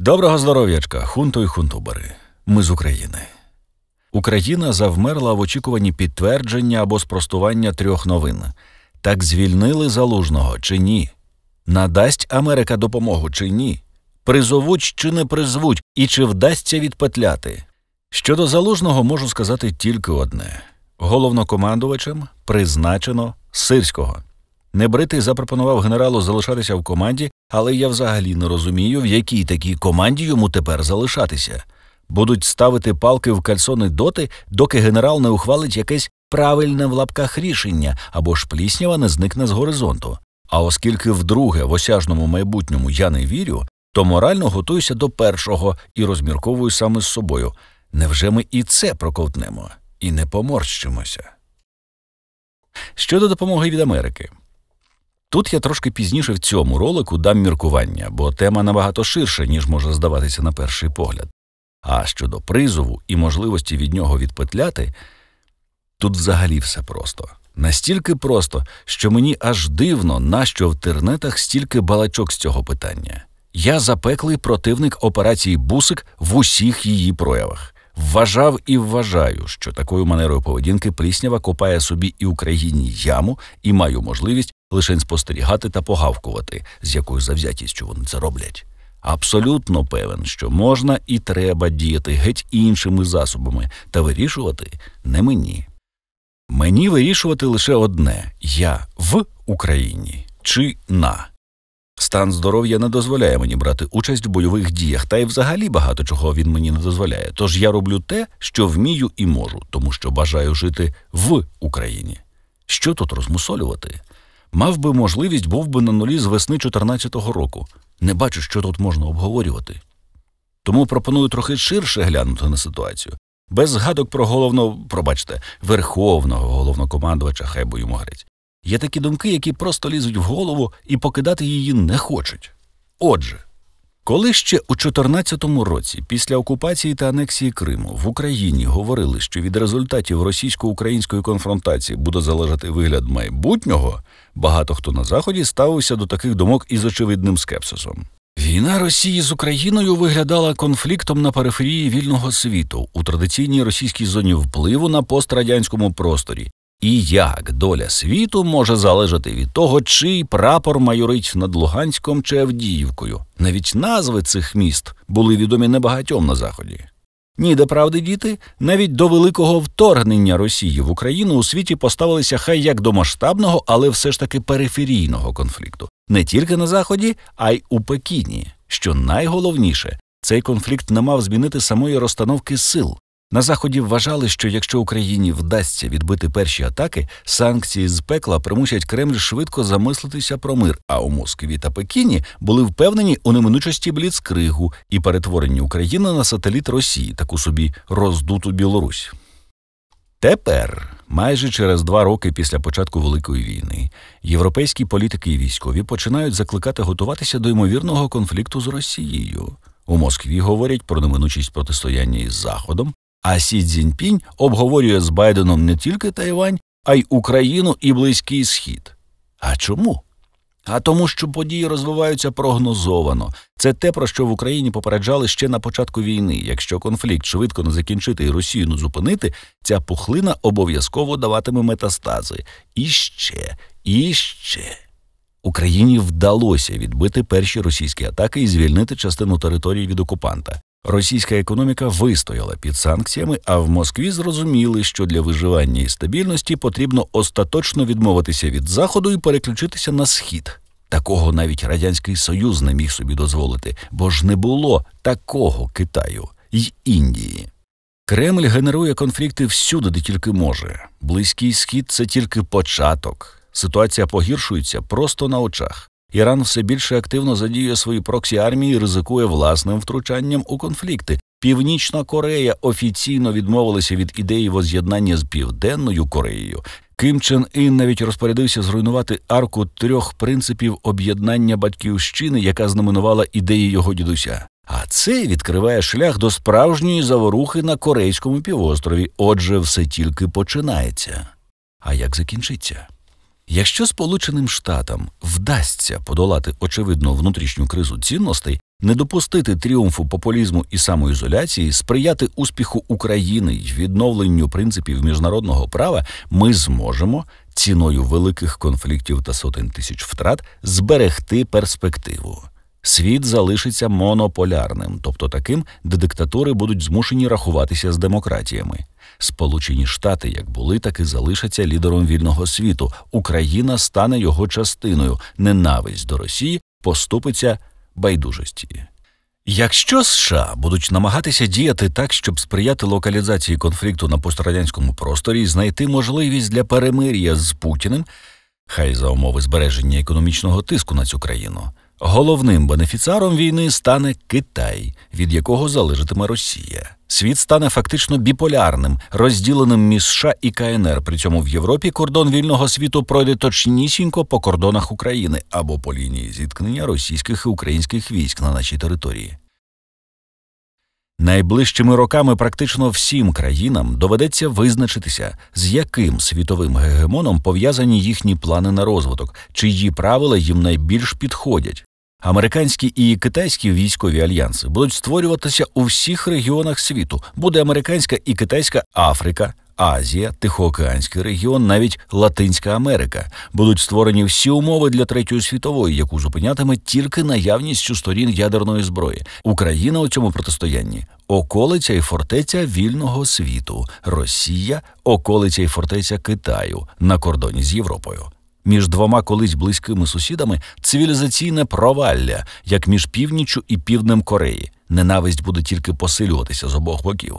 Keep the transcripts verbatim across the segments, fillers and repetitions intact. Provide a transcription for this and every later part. Доброго здоров'ячка, хунту й хунтубери. Ми з України. Україна завмерла в очікуванні підтвердження або спростування трьох новин. Так звільнили Залужного чи ні? Надасть Америка допомогу чи ні? Призовуть чи не призвуть? І чи вдасться відпетляти? Щодо Залужного можу сказати тільки одне. Головнокомандувачем призначено Сирського. Небритий запропонував генералу залишатися в команді, але я взагалі не розумію, в якій такій команді йому тепер залишатися. Будуть ставити палки в кальсони доти, доки генерал не ухвалить якесь «правильне в лапках рішення» або ж Приснява не зникне з горизонту. А оскільки вдруге в осяжному майбутньому я не вірю, то морально готуюся до першого і розмірковую саме з собою. Невже ми і це проковтнемо? І не поморщимося. Щодо допомоги від Америки. Тут я трошки пізніше в цьому ролику дам міркування, бо тема набагато ширша, ніж може здаватися на перший погляд. А щодо призову і можливості від нього відпетляти, тут взагалі все просто. Настільки просто, що мені аж дивно, нащо в тернетах стільки балачок з цього питання. Я запеклий противник операції «Бусик» в усіх її проявах. Вважав і вважаю, що такою манерою поведінки Приснява копає собі і Україні яму, і маю можливість лише спостерігати та погавкувати, з якою завзятістю вони це роблять. Абсолютно певен, що можна і треба діяти геть іншими засобами, та вирішувати не мені. Мені вирішувати лише одне – я в Україні чи на. Стан здоров'я не дозволяє мені брати участь в бойових діях, та й взагалі багато чого він мені не дозволяє. Тож я роблю те, що вмію і можу, тому що бажаю жити в Україні. Що тут розмусолювати? Мав би можливість, був би на нулі з весни чотирнадцятого року. Не бачу, що тут можна обговорювати. Тому пропоную трохи ширше глянути на ситуацію. Без згадок про головного, пробачте, верховного головнокомандувача, хай бо йому грець. Є такі думки, які просто лізуть в голову і покидати її не хочуть. Отже, коли ще у чотирнадцятому році, після окупації та анексії Криму, в Україні говорили, що від результатів російсько-української конфронтації буде залежати вигляд майбутнього, багато хто на Заході ставився до таких думок із очевидним скепсисом. Війна Росії з Україною виглядала конфліктом на периферії вільного світу, у традиційній російській зоні впливу на пострадянському просторі. І як доля світу може залежати від того, чий прапор майорить над Луганськом чи Авдіївкою? Навіть назви цих міст були відомі небагатьом на Заході. Ні, де правди діти, навіть до великого вторгнення Росії в Україну у світі поставилися хай як до масштабного, але все ж таки периферійного конфлікту. Не тільки на Заході, а й у Пекіні. Що найголовніше, цей конфлікт не мав змінити самої розстановки сил. На Заході вважали, що якщо Україні вдасться відбити перші атаки, санкції з пекла примусять Кремль швидко замислитися про мир, а у Москві та Пекіні були впевнені у неминучості бліцкригу і перетворенні України на сателіт Росії, таку собі роздуту Білорусь. Тепер, майже через два роки після початку Великої війни, європейські політики і військові починають закликати готуватися до ймовірного конфлікту з Росією. У Москві говорять про неминучість протистояння із Заходом, а Сі Цзіньпінь обговорює з Байденом не тільки Тайвань, а й Україну і Близький Схід. А чому? А тому, що події розвиваються прогнозовано. Це те, про що в Україні попереджали ще на початку війни. Якщо конфлікт швидко не закінчити і Росію не зупинити, ця пухлина обов'язково даватиме метастази. І ще, і ще. Україні вдалося відбити перші російські атаки і звільнити частину території від окупанта. Російська економіка вистояла під санкціями, а в Москві зрозуміли, що для виживання і стабільності потрібно остаточно відмовитися від Заходу і переключитися на Схід. Такого навіть Радянський Союз не міг собі дозволити, бо ж не було такого Китаю й Індії. Кремль генерує конфлікти всюди, де тільки може. Близький Схід – це тільки початок. Ситуація погіршується просто на очах. Іран все більше активно задіює свої проксі-армії і ризикує власним втручанням у конфлікти. Північна Корея офіційно відмовилася від ідеї воз'єднання з Південною Кореєю. Кім Чен Ин навіть розпорядився зруйнувати арку трьох принципів об'єднання батьківщини, яка знаменувала ідеї його дідуся. А це відкриває шлях до справжньої заворухи на Корейському півострові. Отже, все тільки починається. А як закінчиться? Якщо Сполученим Штатам вдасться подолати очевидну внутрішню кризу цінностей, Не допустити тріумфу популізму і самоізоляції, сприяти успіху України й відновленню принципів міжнародного права ми зможемо ціною великих конфліктів та сотень тисяч втрат зберегти перспективу. Світ залишиться монополярним, тобто таким, де диктатори будуть змушені рахуватися з демократіями. Сполучені Штати, як були, так і залишаться лідером вільного світу. Україна стане його частиною. Ненависть до Росії поступиться байдужості. Якщо США будуть намагатися діяти так, щоб сприяти локалізації конфлікту на пострадянському просторі і знайти можливість для перемир'я з Путіним, хай за умови збереження економічного тиску на цю країну, головним бенефіціаром війни стане Китай, від якого залежатиме Росія. Світ стане фактично біполярним, розділеним між США і КНР. При цьому в Європі кордон вільного світу пройде точнісінько по кордонах України або по лінії зіткнення російських і українських військ на нашій території. Найближчими роками практично всім країнам доведеться визначитися, з яким світовим гегемоном пов'язані їхні плани на розвиток, чиї правила їм найбільш підходять. Американські і китайські військові альянси будуть створюватися у всіх регіонах світу. Буде американська і китайська Африка, Азія, Тихоокеанський регіон, навіть Латинська Америка. Будуть створені всі умови для Третьої світової, яку зупинятиме тільки наявність у сторін ядерної зброї. Україна у цьому протистоянні – околиця і фортеця вільного світу. Росія – околиця і фортеця Китаю на кордоні з Європою. Між двома колись близькими сусідами – цивілізаційне провалля, як між північчю і півднем Кореї. Ненависть буде тільки посилюватися з обох боків.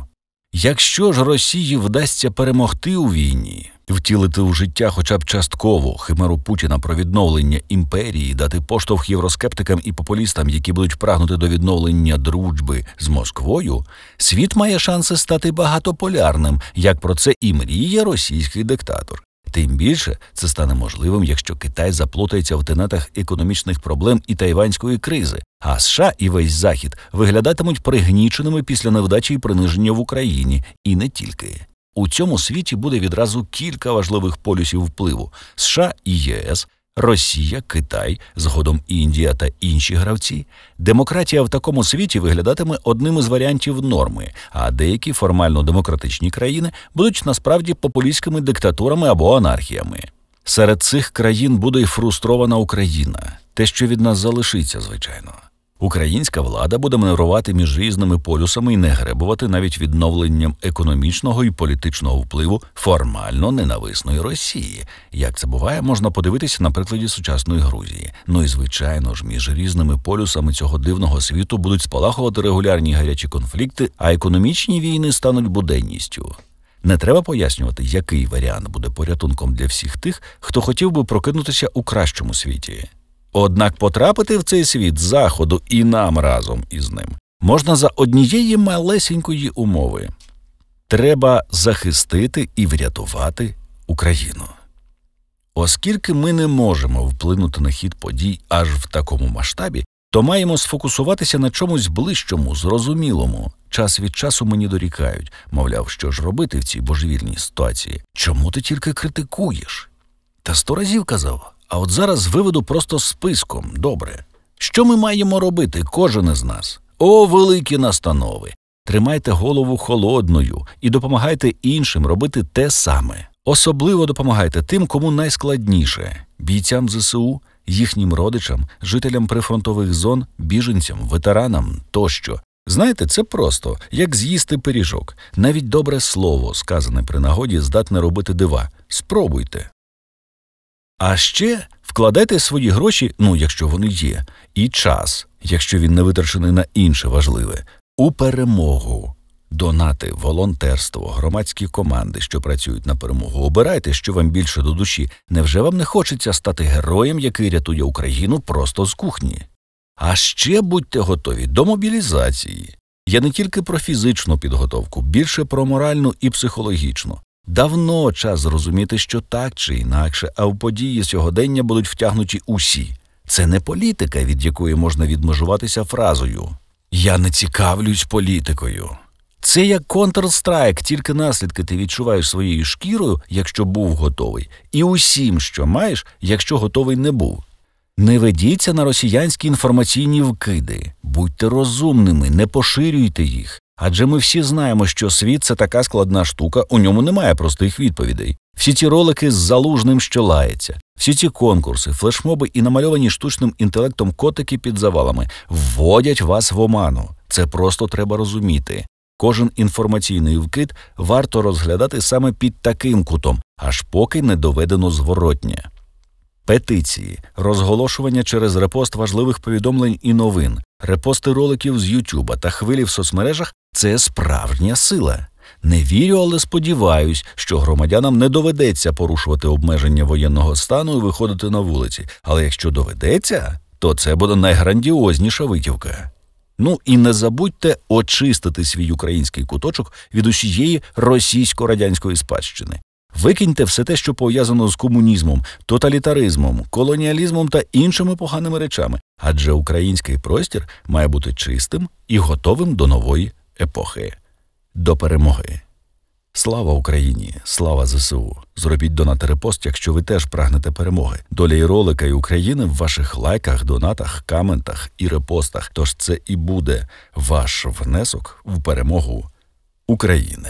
Якщо ж Росії вдасться перемогти у війні, втілити в життя хоча б частково химеру Путіна про відновлення імперії, дати поштовх євроскептикам і популістам, які будуть прагнути до відновлення дружби з Москвою, світ має шанси стати багатополярним, як про це і мріє російський диктатор. Тим більше це стане можливим, якщо Китай заплутається в тенетах економічних проблем і тайванської кризи, а США і весь Захід виглядатимуть пригніченими після невдачі і приниження в Україні, і не тільки. У цьому світі буде відразу кілька важливих полюсів впливу – США і ЄС, Росія, Китай, згодом Індія та інші гравці. Демократія в такому світі виглядатиме одним із варіантів норми, а деякі формально демократичні країни будуть насправді популістськими диктатурами або анархіями. Серед цих країн буде й фрустрована Україна. Те, що від нас залишиться, звичайно. Українська влада буде маневрувати між різними полюсами і не гребувати навіть відновленням економічного і політичного впливу формально ненависної Росії. Як це буває, можна подивитися на прикладі сучасної Грузії. Ну і звичайно ж, між різними полюсами цього дивного світу будуть спалахувати регулярні гарячі конфлікти, а економічні війни стануть буденністю. Не треба пояснювати, який варіант буде порятунком для всіх тих, хто хотів би прокинутися у кращому світі. Однак потрапити в цей світ Заходу і нам разом із ним можна за однієї малесенької умови. Треба захистити і врятувати Україну. Оскільки ми не можемо вплинути на хід подій аж в такому масштабі, то маємо сфокусуватися на чомусь ближчому, зрозумілому. Час від часу мені дорікають, мовляв, що ж робити в цій божевільній ситуації? Чому ти тільки критикуєш? Та сто разів казав. А от зараз виведу просто списком, добре. Що ми маємо робити, кожен із нас? О, великі настанови! Тримайте голову холодною і допомагайте іншим робити те саме. Особливо допомагайте тим, кому найскладніше – бійцям зе се у, їхнім родичам, жителям прифронтових зон, біженцям, ветеранам тощо. Знаєте, це просто, як з'їсти пиріжок. Навіть добре слово, сказане при нагоді, здатне робити дива. Спробуйте. А ще вкладайте свої гроші, ну, якщо вони є, і час, якщо він не витрачений на інше важливе, у перемогу. Донати, волонтерство, громадські команди, що працюють на перемогу. Обирайте, що вам більше до душі. Невже вам не хочеться стати героєм, який рятує Україну просто з кухні? А ще будьте готові до мобілізації. Я не тільки про фізичну підготовку, більше про моральну і психологічну. Давно час зрозуміти, що так чи інакше, а в події сьогодення будуть втягнуті усі. Це не політика, від якої можна відмежуватися фразою «Я не цікавлюсь політикою». Це як Counter-Strike, тільки наслідки ти відчуваєш своєю шкірою, якщо був готовий, і усім, що маєш, якщо готовий не був. Не ведіться на росіянські інформаційні вкиди. Будьте розумними, не поширюйте їх. Адже ми всі знаємо, що світ – це така складна штука, у ньому немає простих відповідей. Всі ці ролики з Залужним, що лається, всі ці конкурси, флешмоби і намальовані штучним інтелектом котики під завалами вводять вас в оману. Це просто треба розуміти. Кожен інформаційний вкид варто розглядати саме під таким кутом, аж поки не доведено зворотнє. Петиції, розголошування через репост важливих повідомлень і новин, репости роликів з Ютуба та хвилі в соцмережах – це справжня сила. Не вірю, але сподіваюсь, що громадянам не доведеться порушувати обмеження воєнного стану і виходити на вулиці. Але якщо доведеться, то це буде найграндіозніша витівка. Ну і не забудьте очистити свій український куточок від усієї російсько-радянської спадщини. Викиньте все те, що пов'язано з комунізмом, тоталітаризмом, колоніалізмом та іншими поганими речами, адже український простір має бути чистим і готовим до нової епохи. До перемоги. Слава Україні! Слава ЗСУ! Зробіть донат і репост, якщо ви теж прагнете перемоги. Доля і ролика, і України в ваших лайках, донатах, коментах і репостах. Тож це і буде ваш внесок в перемогу України.